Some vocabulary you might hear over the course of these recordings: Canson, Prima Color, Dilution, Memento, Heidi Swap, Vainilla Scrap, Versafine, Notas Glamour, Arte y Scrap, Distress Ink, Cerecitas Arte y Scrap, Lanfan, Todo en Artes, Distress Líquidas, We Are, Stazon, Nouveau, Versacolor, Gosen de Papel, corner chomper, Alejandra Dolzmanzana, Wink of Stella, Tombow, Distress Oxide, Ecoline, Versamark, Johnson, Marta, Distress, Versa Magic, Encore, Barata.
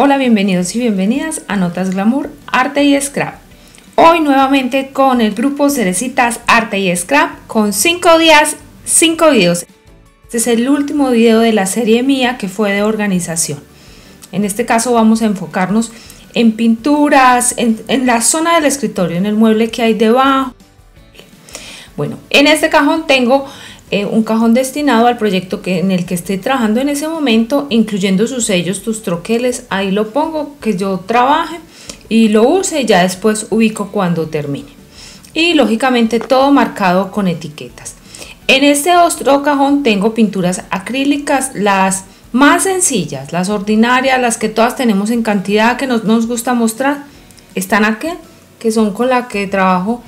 Hola, bienvenidos y bienvenidas a Notas Glamour, Arte y Scrap. Hoy nuevamente con el grupo Cerecitas Arte y Scrap, con 5 días, 5 videos. Este es el último video de la serie mía que fue de organización. En este caso vamos a enfocarnos en pinturas, en la zona del escritorio, en el mueble que hay debajo. Bueno, en este cajón tengo un cajón destinado al proyecto en el que estoy trabajando en ese momento, incluyendo sus sellos, tus troqueles. Ahí lo pongo, que yo trabaje y lo use, y ya después ubico cuando termine. Y lógicamente todo marcado con etiquetas. En este otro cajón tengo pinturas acrílicas, las más sencillas, las ordinarias, las que todas tenemos en cantidad, que nos gusta mostrar. Están aquí, que son con las que trabajo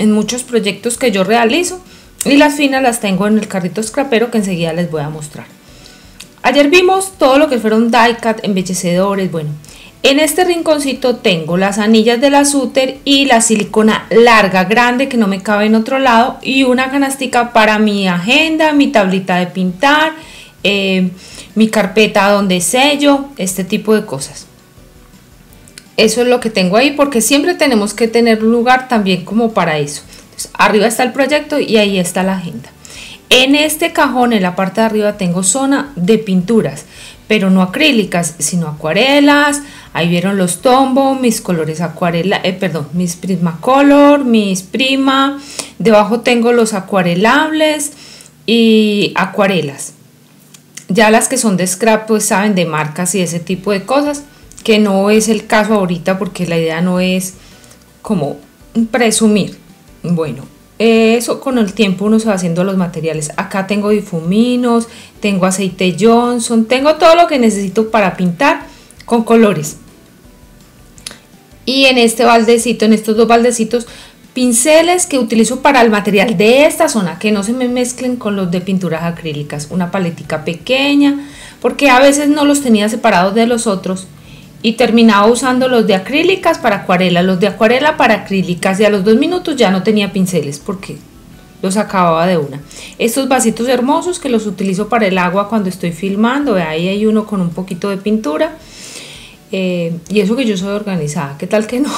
en muchos proyectos que yo realizo. Y las finas las tengo en el carrito scrapero, que enseguida les voy a mostrar. Ayer vimos todo lo que fueron die-cut, embellecedores. Bueno, en este rinconcito tengo las anillas de la suter y la silicona larga, grande, que no me cabe en otro lado. Y una canastica para mi agenda, mi tablita de pintar, mi carpeta donde sello, este tipo de cosas. Eso es lo que tengo ahí, porque siempre tenemos que tener lugar también como para eso. Entonces, arriba está el proyecto y ahí está la agenda. En este cajón, en la parte de arriba, tengo zona de pinturas, pero no acrílicas, sino acuarelas. Ahí vieron los Tombow, mis colores acuarela, mis Prima Color, mis Prima. Debajo tengo los acuarelables y acuarelas. Ya las que son de scrap, pues saben, de marcas y ese tipo de cosas, que no es el caso ahorita, porque la idea no es como presumir. Bueno, eso con el tiempo uno se va haciendo los materiales. Acá tengo difuminos, tengo aceite Johnson, tengo todo lo que necesito para pintar con colores. Y en este baldecito, en estos dos baldecitos, pinceles que utilizo para el material de esta zona, que no se me mezclen con los de pinturas acrílicas. Una paletica pequeña, porque a veces no los tenía separados de los otros. Y terminaba usando los de acrílicas para acuarela, los de acuarela para acrílicas, y a los 2 minutos ya no tenía pinceles porque los acababa de una. Estos vasitos hermosos que los utilizo para el agua cuando estoy filmando, ahí hay uno con un poquito de pintura. Y eso que yo soy organizada, ¿qué tal que no?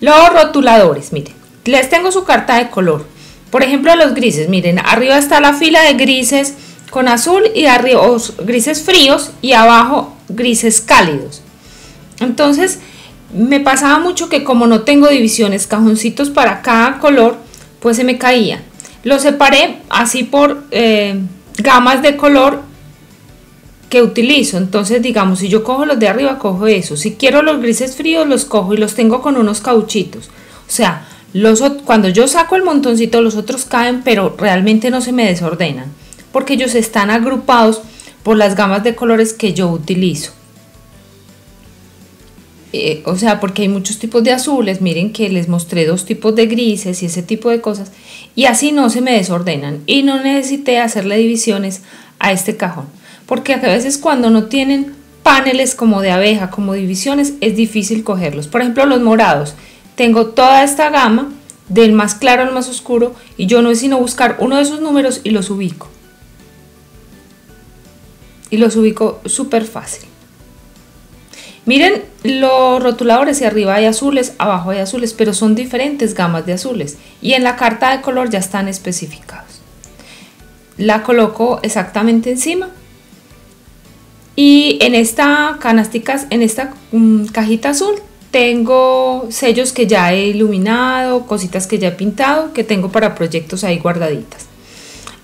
Los rotuladores, miren, les tengo su carta de color. Por ejemplo, los grises, miren, arriba está la fila de grises con azul y arriba grises fríos y abajo grises cálidos. Entonces me pasaba mucho que, como no tengo divisiones, cajoncitos para cada color, pues se me caía. Los separé así por gamas de color que utilizo. Entonces, digamos, si yo cojo los de arriba, cojo eso. Si quiero los grises fríos, los cojo y los tengo con unos cauchitos. O sea, cuando yo saco el montoncito, los otros caen, pero realmente no se me desordenan, porque ellos están agrupados por las gamas de colores que yo utilizo. O sea, porque hay muchos tipos de azules. Miren que les mostré 2 tipos de grises y ese tipo de cosas. Y así no se me desordenan. Y no necesité hacerle divisiones a este cajón, porque a veces cuando no tienen paneles como de abeja, como divisiones, es difícil cogerlos. Por ejemplo, los morados. Tengo toda esta gama, del más claro al más oscuro. Y yo no es sino buscar uno de esos números y los ubico. Y los ubico súper fácil. Miren los rotuladores, y arriba hay azules, abajo hay azules, pero son diferentes gamas de azules, y en la carta de color ya están especificados. La coloco exactamente encima, y en esta canastica, en esta cajita azul, tengo sellos que ya he iluminado, cositas que ya he pintado, que tengo para proyectos ahí guardaditas.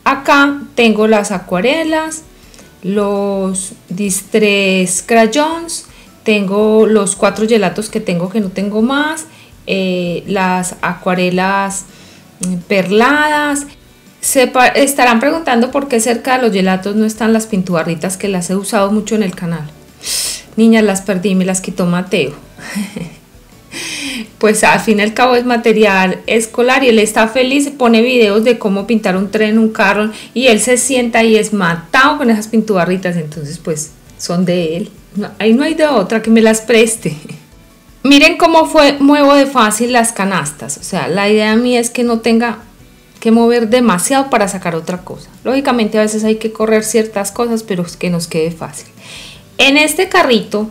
Acá tengo las acuarelas, los Distress crayons, tengo los 4 gelatos que tengo, que no tengo más, las acuarelas perladas. Estarán preguntando por qué cerca de los gelatos no están las pintuarritas, que las he usado mucho en el canal. Niñas, las perdí, me las quitó Mateo. Pues al fin y al cabo es material escolar, y él está feliz, pone videos de cómo pintar un tren, un carro, y él se sienta y es matado con esas pintubarritas. Entonces, pues son de él, ahí no hay de otra que me las preste. Miren cómo muevo de fácil las canastas. O sea, la idea mía es que no tenga que mover demasiado para sacar otra cosa. Lógicamente a veces hay que correr ciertas cosas, pero es que nos quede fácil. En este carrito,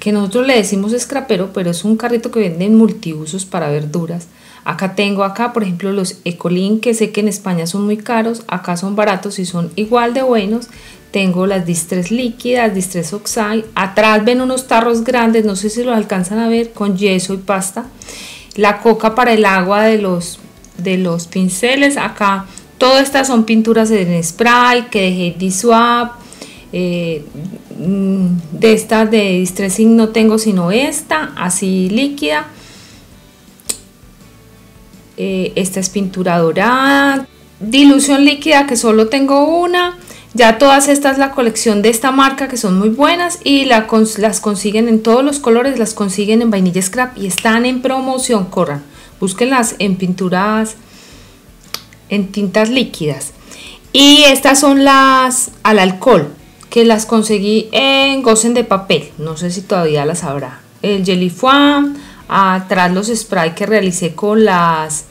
que nosotros le decimos escrapero, pero es un carrito que venden multiusos para verduras. Acá tengo, por ejemplo, los Ecoline, que sé que en España son muy caros. Acá son baratos y son igual de buenos. Tengo las Distress Líquidas, Distress Oxide. Atrás ven unos tarros grandes, no sé si los alcanzan a ver, con yeso y pasta. La coca para el agua de los pinceles. Acá todas estas son pinturas en spray, que de Heidi Swap. De estas de Distress Ink no tengo sino esta, así líquida. Esta es pintura dorada, dilución líquida, que solo tengo una. Ya todas estas, la colección de esta marca, que son muy buenas y las consiguen en todos los colores, las consiguen en Vainilla Scrap y están en promoción. Corran, búsquenlas en pinturas, en tintas líquidas. Y estas son las al alcohol, que las conseguí en Gosen de Papel, no sé si todavía las habrá. El Jelly Foam. Atrás los spray que realicé con los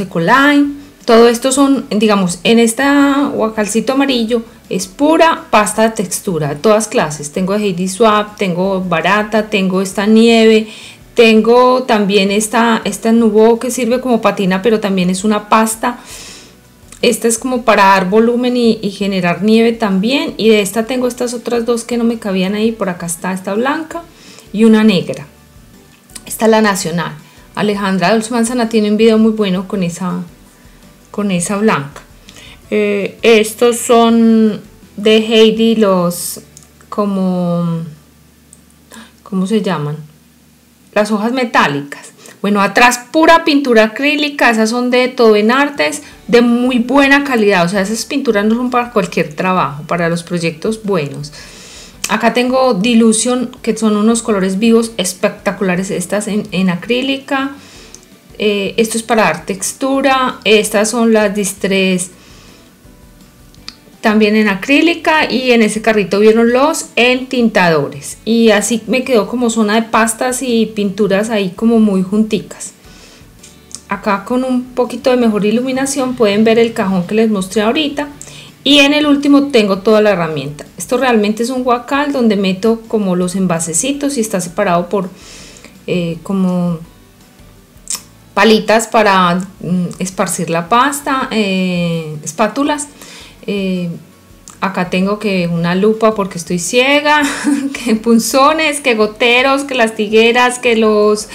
Ecoline. Todo esto son, digamos, en este guacalcito amarillo es pura pasta de textura, todas clases. Tengo Heidi Swap, tengo Barata, tengo esta nieve, tengo también esta Nouveau, que sirve como patina, pero también es una pasta. Esta es como para dar volumen y generar nieve también. Y de esta tengo estas otras dos que no me cabían ahí. Por acá está esta blanca y una negra. Esta es la nacional. Alejandra Dolzmanzana tiene un video muy bueno con esa blanca. Estos son de Heidi, los ¿cómo se llaman? Las hojas metálicas. Bueno, atrás pura pintura acrílica. Esas son de Todo en Artes, de muy buena calidad. O sea, esas pinturas no son para cualquier trabajo, para los proyectos buenos. Acá tengo Dilution, que son unos colores vivos espectaculares. Estas en acrílica. Esto es para dar textura. Estas son las Distress, también en acrílica. Y en ese carrito vieron los entintadores. Y así me quedó como zona de pastas y pinturas ahí como muy junticas. Acá con un poquito de mejor iluminación pueden ver el cajón que les mostré ahorita. Y en el último tengo toda la herramienta. Esto realmente es un guacal donde meto como los envasecitos y está separado por como palitas para esparcir la pasta, espátulas. Acá tengo que una lupa porque estoy ciega, que punzones, que goteros, que las tigueras, que los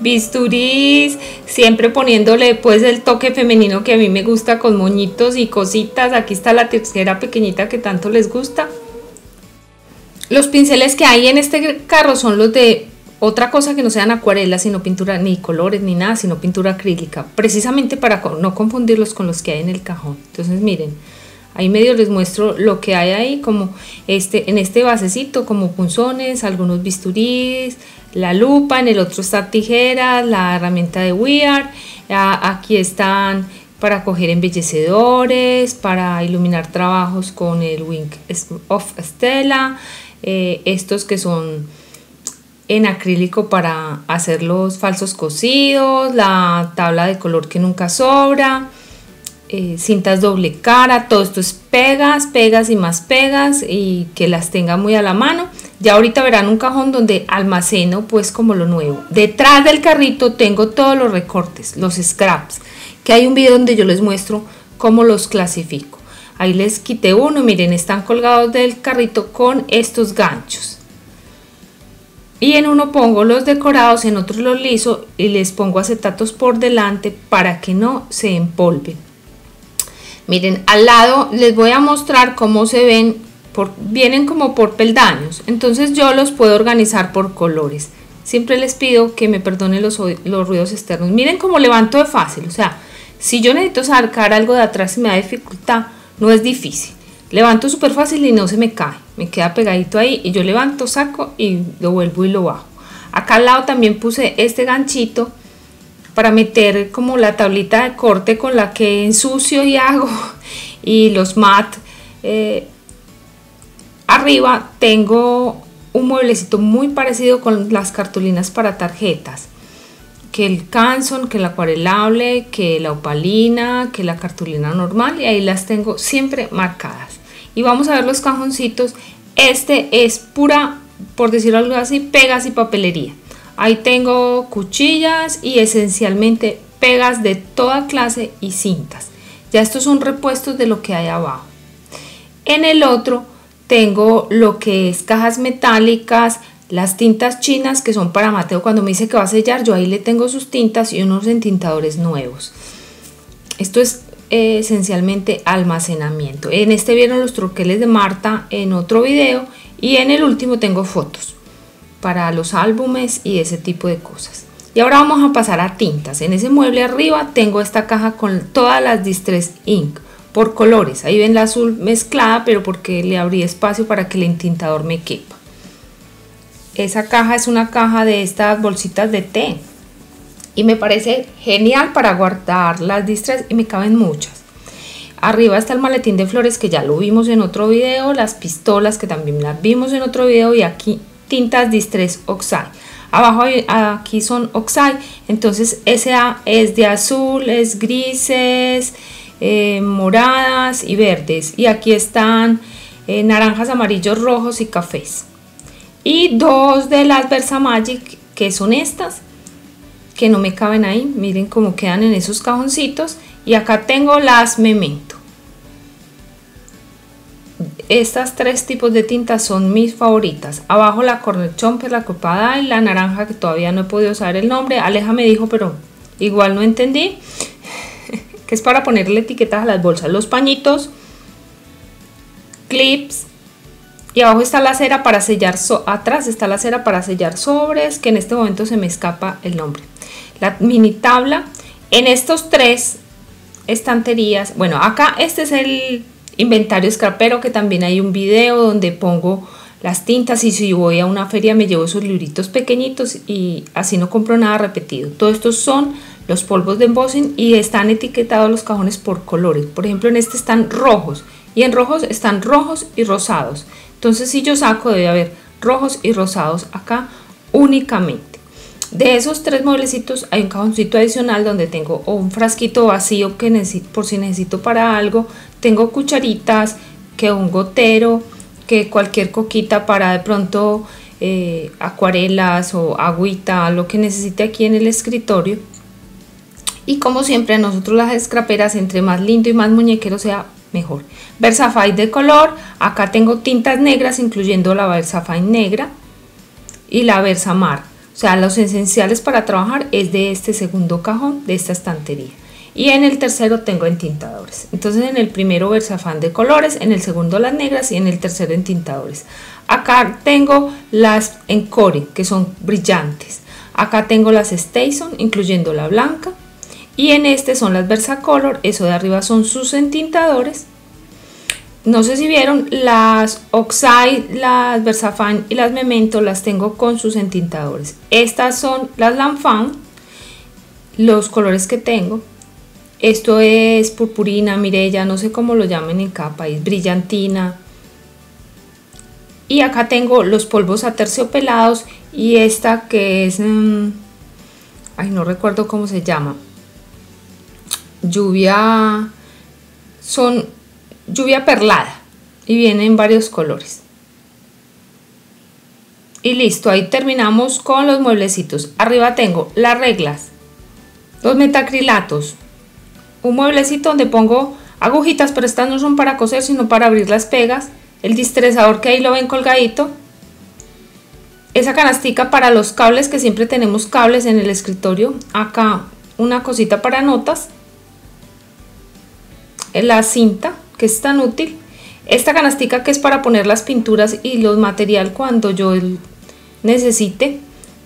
bisturís, siempre poniéndole pues el toque femenino que a mí me gusta, con moñitos y cositas. Aquí está la tijera pequeñita que tanto les gusta. Los pinceles que hay en este carro son los de otra cosa que no sean acuarelas, sino pintura, ni colores ni nada, sino pintura acrílica, precisamente para no confundirlos con los que hay en el cajón. Entonces miren, ahí medio les muestro lo que hay ahí, como en este vasecito, como punzones, algunos bisturís, la lupa. En el otro está tijeras, la herramienta de We Are. Aquí están para coger embellecedores, para iluminar trabajos con el Wink of Stella. Estos que son en acrílico para hacer los falsos cosidos, la tabla de color que nunca sobra. Cintas doble cara, todo esto es pegas, pegas y más pegas, y que las tenga muy a la mano. Ya ahorita verán un cajón donde almaceno pues como lo nuevo. Detrás del carrito tengo todos los recortes, los scraps, que hay un video donde yo les muestro cómo los clasifico. Ahí les quité uno, miren, están colgados del carrito con estos ganchos. Y en uno pongo los decorados, en otro los liso y les pongo acetatos por delante para que no se empolven. Miren, al lado les voy a mostrar cómo se ven, vienen como por peldaños, entonces yo los puedo organizar por colores. Siempre les pido que me perdonen los ruidos externos. Miren cómo levanto de fácil, o sea, si yo necesito sacar algo de atrás y me da dificultad, no es difícil. Levanto súper fácil y no se me cae, me queda pegadito ahí y yo levanto, saco y lo vuelvo y lo bajo. Acá al lado también puse este ganchito para meter como la tablita de corte con la que ensucio y hago, y los mat. Arriba tengo un mueblecito muy parecido con las cartulinas para tarjetas, que el Canson, que el acuarelable, que la opalina, que la cartulina normal, y ahí las tengo siempre marcadas. y vamos a ver los cajoncitos. Este es pura, por decirlo algo así, pegas y papelería. Ahí tengo cuchillas y esencialmente pegas de toda clase y cintas. Ya estos son repuestos de lo que hay abajo. En el otro tengo lo que es cajas metálicas, las tintas chinas que son para Mateo. Cuando me dice que va a sellar, yo ahí le tengo sus tintas y unos entintadores nuevos. Esto es esencialmente almacenamiento. En este vieron los troqueles de Marta en otro video, y en el último tengo fotos para los álbumes y ese tipo de cosas. Y ahora vamos a pasar a tintas. En ese mueble arriba tengo esta caja con todas las Distress Ink por colores. Ahí ven la azul mezclada, pero porque le abrí espacio para que el entintador me quepa. Esa caja es una caja de estas bolsitas de té y me parece genial para guardar las Distress y me caben muchas. Arriba está el maletín de flores que ya lo vimos en otro video, las pistolas que también las vimos en otro video, y aquí tintas Distress Oxide. Abajo aquí son Oxide, entonces esa es de azules, grises, moradas y verdes, y aquí están naranjas, amarillos, rojos y cafés. Y dos de las Versa Magic, que son estas, que no me caben ahí, miren cómo quedan en esos cajoncitos. Y acá tengo las Memento. Estas tres tipos de tintas son mis favoritas. Abajo la corner chomper, la copada y la naranja, que todavía no he podido saber el nombre. Aleja me dijo, pero igual no entendí. Que es para ponerle etiquetas a las bolsas, los pañitos, clips. Y abajo está la cera para sellar, atrás está la cera para sellar sobres, que en este momento se me escapa el nombre. La mini tabla. En estos tres estanterías, bueno, acá este es el inventario scrapero, que también hay un video donde pongo las tintas, y si voy a una feria me llevo esos libritos pequeñitos y así no compro nada repetido. Todos estos son los polvos de embossing y están etiquetados los cajones por colores. Por ejemplo, en este están rojos, y en rojos están rojos y rosados. Entonces si yo saco debe haber rojos y rosados acá únicamente. De esos tres mueblecitos hay un cajoncito adicional donde tengo un frasquito vacío que necesito, por si necesito para algo. Tengo cucharitas, que un gotero, que cualquier coquita para de pronto acuarelas o agüita, lo que necesite aquí en el escritorio. Y como siempre, a nosotros las scraperas, entre más lindo y más muñequero sea, mejor. Versafine de color. Acá tengo tintas negras, incluyendo la Versafine negra y la Versamark. O sea, los esenciales para trabajar es de este segundo cajón, de esta estantería. Y en el tercero tengo entintadores. Entonces en el primero Versafine de colores, en el segundo las negras y en el tercero entintadores. Acá tengo las Encore, que son brillantes. Acá tengo las Stazon, incluyendo la blanca. Y en este son las Versacolor, eso de arriba son sus entintadores. No sé si vieron, las Oxide, las Versafine y las Memento las tengo con sus entintadores. Estas son las Lanfan, los colores que tengo. Esto es purpurina, mirella, no sé cómo lo llamen en cada país, brillantina. Y acá tengo los polvos aterciopelados y esta que es... ay, no recuerdo cómo se llama. Lluvia, son lluvia perlada y viene en varios colores. Y listo, ahí terminamos con los mueblecitos. Arriba tengo las reglas, los metacrilatos, un mueblecito donde pongo agujitas, pero estas no son para coser sino para abrir las pegas, el distresador que ahí lo ven colgadito, esa canastica para los cables, que siempre tenemos cables en el escritorio, acá una cosita para notas, la cinta que es tan útil, esta canastica que es para poner las pinturas y los material cuando yo necesite,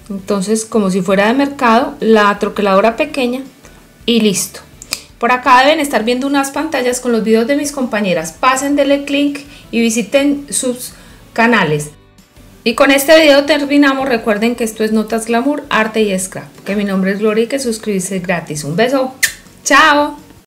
entonces como si fuera de mercado, la troqueladora pequeña y listo. Por acá deben estar viendo unas pantallas con los videos de mis compañeras, pasen, denle click y visiten sus canales. Y con este video terminamos, recuerden que esto es Notas Glamour, Arte y Scrap, que mi nombre es Gloria y que suscribirse es gratis. Un beso, chao.